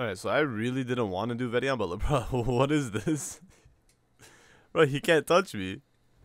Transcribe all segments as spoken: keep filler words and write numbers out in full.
Alright, so I really didn't want to do Vet'ion, but bro, what is this? Bro, he can't touch me.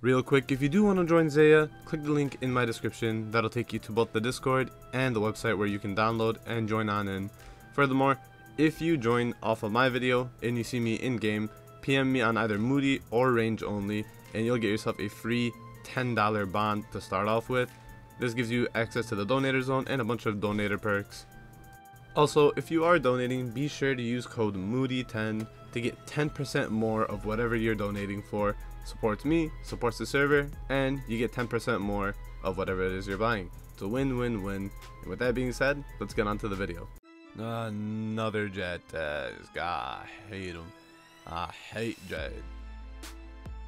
Real quick, if you do want to join Zeah, click the link in my description. That'll take you to both the Discord and the website where you can download and join on in. Furthermore, if you join off of my video and you see me in-game, P M me on either Moody or Range only, and you'll get yourself a free ten dollar bond to start off with. This gives you access to the donator zone and a bunch of donator perks. Also, if you are donating, be sure to use code moody ten to get ten percent more of whatever you're donating for. Supports me, supports the server, and you get ten percent more of whatever it is you're buying. It's a win-win-win. And with that being said, let's get on to the video. Another Jet test. God, I hate him. I hate Jet.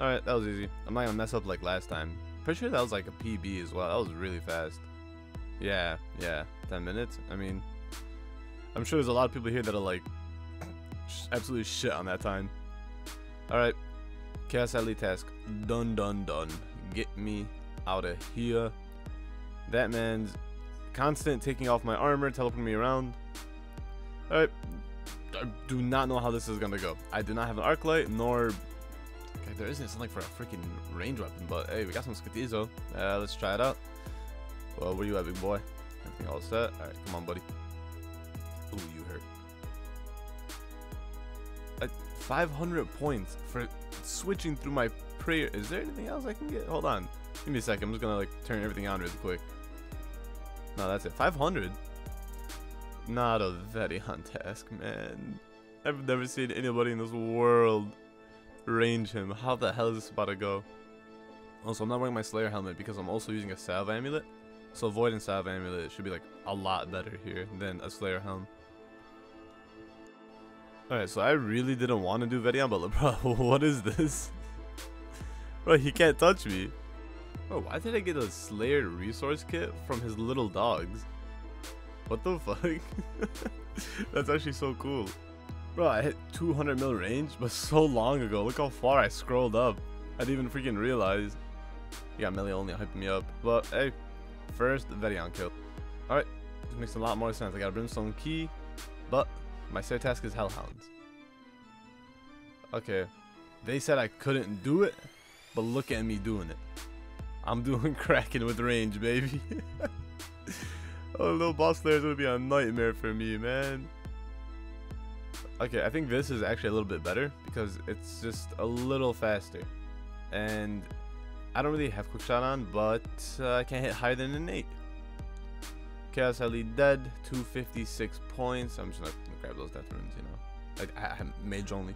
Alright, that was easy. I'm not gonna mess up like last time. Pretty sure that was like a P B as well. That was really fast. Yeah, yeah. ten minutes? I mean, I'm sure there's a lot of people here that are like absolutely shit on that time. Alright. Chaos L A task. Done, done, done. Get me out of here. That man's constant taking off my armor, teleporting me around. Alright. I do not know how this is gonna go. I do not have an arc light, nor. Okay, there isn't something for a freaking range weapon, but hey, we got some Skatizo. Uh, let's try it out. Well, where you at, big boy? Everything all set? Alright, come on, buddy. Ooh, you hurt. Like five hundred points for switching through my prayer. Is there anything else I can get? Hold on, give me a second. I'm just gonna like turn everything on really quick. No, that's it. five hundred. Not a Vet'ion task, man. I've never seen anybody in this world range him. How the hell is this about to go? Also, I'm not wearing my Slayer helmet because I'm also using a Salv amulet. So Void and Salv amulet should be like a lot better here than a Slayer helm. Alright, so I really didn't want to do Vet'ion, but bro, what is this? Bro, he can't touch me. Bro, why did I get a Slayer resource kit from his little dogs? What the fuck? That's actually so cool. Bro, I hit two hundred mil range, but so long ago. Look how far I scrolled up. I didn't even freaking realize. Yeah, Millie only hyped me up. But hey, first Vet'ion kill. Alright, this makes a lot more sense. I got a Brimstone key, but my Slayer task is Hellhounds. Okay, they said I couldn't do it, but look at me doing it. I'm doing Kraken with range, baby. Oh, little boss Slayer is going to be a nightmare for me, man. Okay, I think this is actually a little bit better because it's just a little faster. And I don't really have quick shot on, but uh, I can't hit higher than an eight. Chaos L A dead, two fifty-six points. I'm just gonna grab those death runes, you know. Like, I, I'm mage only.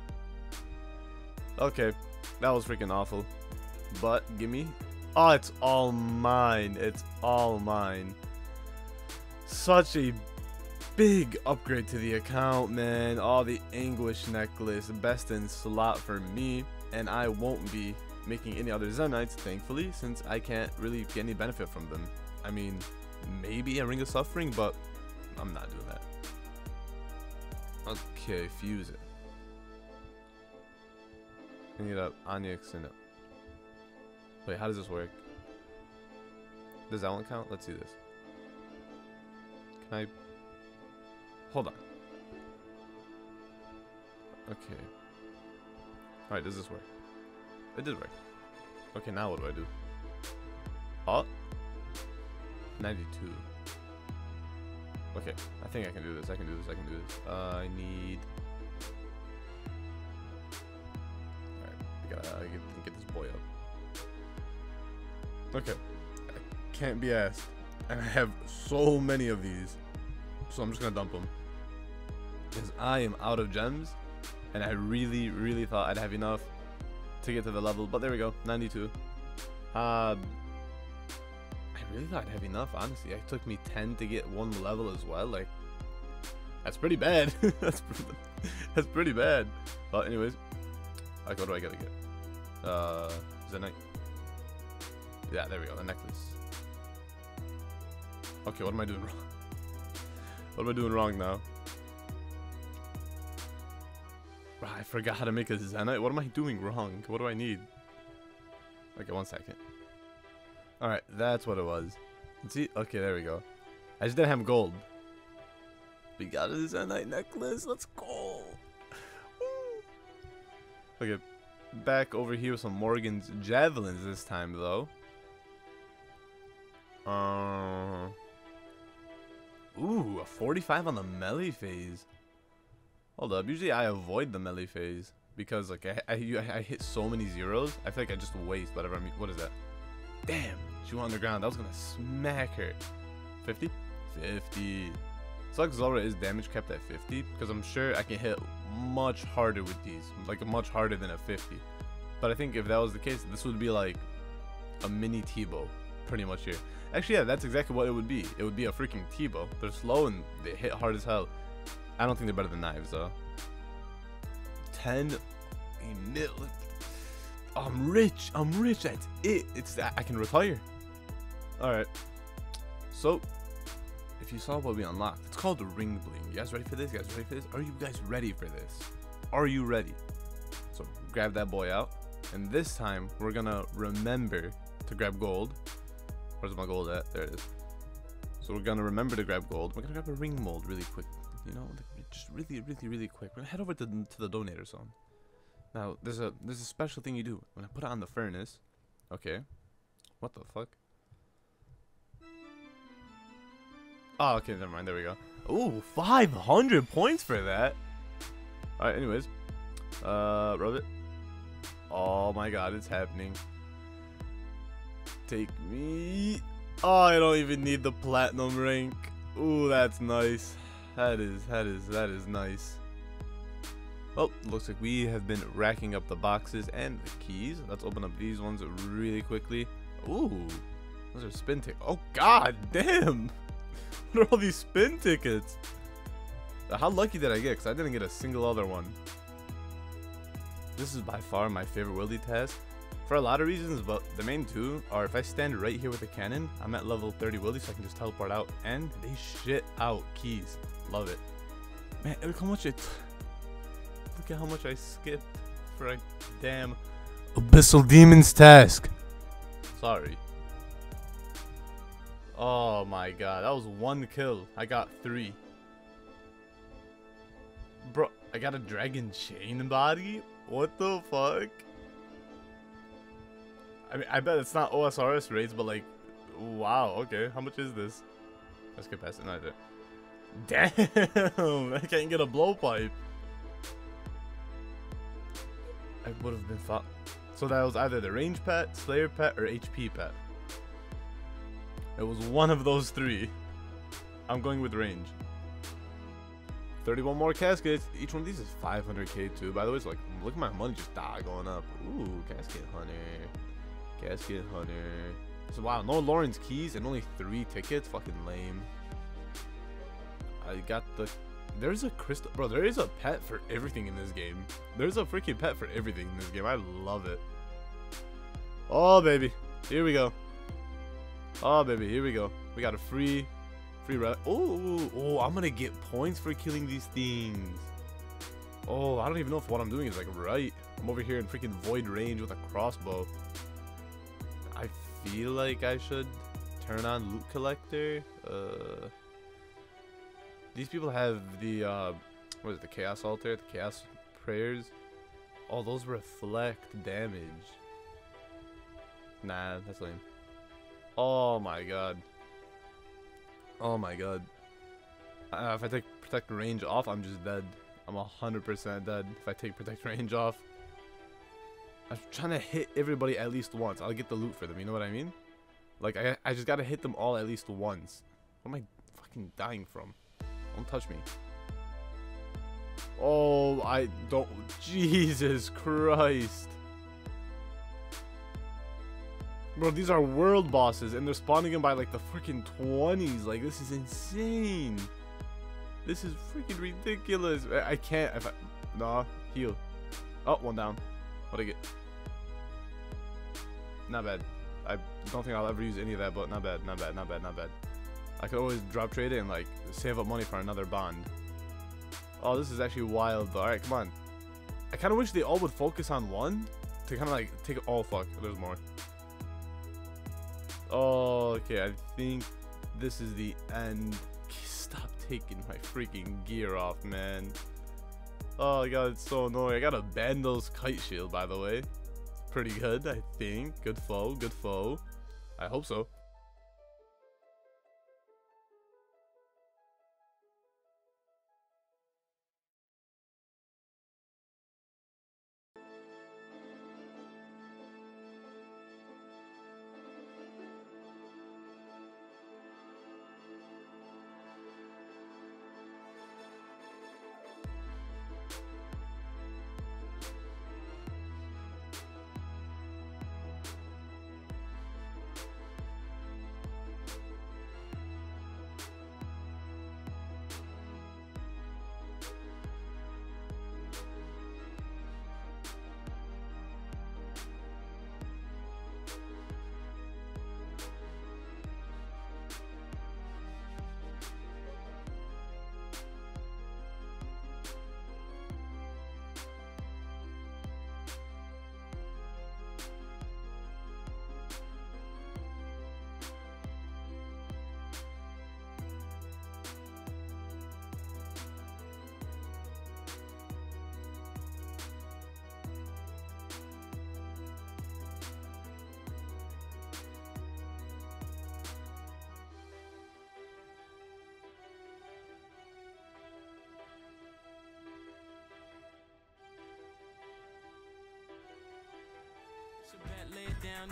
Okay, that was freaking awful. But, gimme. Oh, it's all mine. It's all mine. Such a big upgrade to the account, man. Oh, the anguish necklace. Best in slot for me. And I won't be making any other zenites, thankfully, since I can't really get any benefit from them. I mean, maybe a ring of suffering, but I'm not doing that. Okay, fuse it. I need an onyx and a... Wait, how does this work? Does that one count? Let's see this. Can I... Hold on. Okay. Alright, does this work? It did work. Okay, now what do I do? Oh. ninety-two. Okay, I think I can do this. I can do this. I can do this. Uh, I need. Alright, I gotta get, get this boy up. Okay, I can't be asked. And I have so many of these. So I'm just gonna dump them. Because I am out of gems. And I really, really thought I'd have enough to get to the level. But there we go, ninety-two. Uh. I really thought I'd have enough, honestly. It took me ten to get one level as well. Like, that's pretty bad. that's, pretty, that's pretty bad. But anyways, like, what do I gotta get? Uh, Zenite. Yeah, there we go, the necklace. Okay, what am I doing wrong? What am I doing wrong now? I forgot how to make a Zenite. What am I doing wrong? What do I need? Okay, one second. Alright, that's what it was. See? Okay, there we go. I just didn't have gold. We got a Zenite necklace. Let's go. Woo. Okay, back over here with some Morgan's javelins this time though. Uh, ooh, a forty-five on the melee phase. Hold up. Usually I avoid the melee phase because like I I, I hit so many zeros. I feel like I just waste whatever. I mean, what is that? Damn, she went on the ground. I was gonna smack her. fifty? fifty. It's like Zora is damage capped at fifty because I'm sure I can hit much harder with these, like much harder than a fifty. But I think if that was the case, this would be like a mini t-bow, pretty much here. Actually, yeah, that's exactly what it would be. It would be a freaking t-bow. They're slow and they hit hard as hell. I don't think they're better than knives though. ten mil. I'm rich. I'm rich. That's it. It's that I can retire. All right. So, if you saw what we unlocked, it's called the ring bling. You guys ready for this? You guys ready for this? Are you guys ready for this? Are you ready? So grab that boy out. And this time we're gonna remember to grab gold. Where's my gold at? There it is. So we're gonna remember to grab gold. We're gonna grab a ring mold really quick. You know, just really, really, really quick. We're gonna head over to the, to the donator zone. Now, there's a there's a special thing you do when I put it on the furnace. Okay, what the fuck? Oh, okay, never mind. There we go. Ooh, five hundred points for that. All right, anyways, uh, rub it. Oh my God, it's happening. Take me. Oh, I don't even need the platinum rank. Ooh, that's nice. That is that is that is nice. Well, looks like we have been racking up the boxes and the keys. Let's open up these ones really quickly. Ooh, those are spin tickets. Oh, God damn. What are all these spin tickets? How lucky did I get? Because I didn't get a single other one. This is by far my favorite willy test for a lot of reasons, but the main two are if I stand right here with a cannon, I'm at level thirty willy, so I can just teleport out, and they shit out keys. Love it. Man, look how much it... Look at how much I skipped for a damn Abyssal Demon's task. Sorry. Oh my God, that was one kill. I got three. Bro, I got a dragon chain body? What the fuck? I mean, I bet it's not O S R S raids, but like, wow, okay. How much is this? Let's get past it. No, damn, I can't get a blowpipe. I would have been fought. So that was either the range pet, slayer pet, or H P pet. It was one of those three. I'm going with range. thirty-one more caskets. Each one of these is five hundred K too. By the way, it's like, look at my money just die going up. Ooh, casket hunter. Casket hunter. So wow, no Lauren's keys and only three tickets. Fucking lame. I got the... There's a crystal... Bro, there is a pet for everything in this game. There's a freaking pet for everything in this game. I love it. Oh, baby. Here we go. Oh baby, here we go. We got a free, free rep. Oh, oh, I'm gonna get points for killing these things. Oh, I don't even know if what I'm doing is like right. I'm over here in freaking void range with a crossbow. I feel like I should turn on loot collector. Uh, these people have the uh, what is it, the Chaos Altar, the Chaos Prayers. All those reflect damage. Nah, that's lame. Oh my God. Oh my God. Uh, if I take Protect Range off, I'm just dead. I'm one hundred percent dead if I take Protect Range off. I'm trying to hit everybody at least once. I'll get the loot for them, you know what I mean? Like, I, I just gotta hit them all at least once. What am I fucking dying from? Don't touch me. Oh, I don't... Jesus Christ. Bro, these are world bosses, and they're spawning them by, like, the freaking twenties. Like, this is insane. This is freaking ridiculous. I, I can't. If I, nah, heal. Oh, one down. What'd I get? Not bad. I don't think I'll ever use any of that, but not bad, not bad, not bad, not bad. I could always drop trade it and, like, save up money for another bond. Oh, this is actually wild, though. All right, come on. I kind of wish they all would focus on one to kind of, like, take... Oh, fuck. There's more. Oh, okay, I think this is the end. Stop taking my freaking gear off, man. Oh my god, it's so annoying. I got a Bandos kite shield, by the way. Pretty good, I think. Good flow, good flow. I hope so.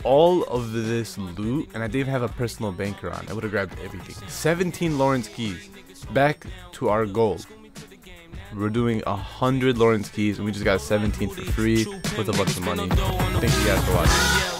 All of this loot, and I didn't have a personal banker on. I would have grabbed everything. seventeen Lawrence keys. Back to our goal. We're doing one hundred Lawrence keys, and we just got seventeen for free with a bunch of money. Thank you guys for watching.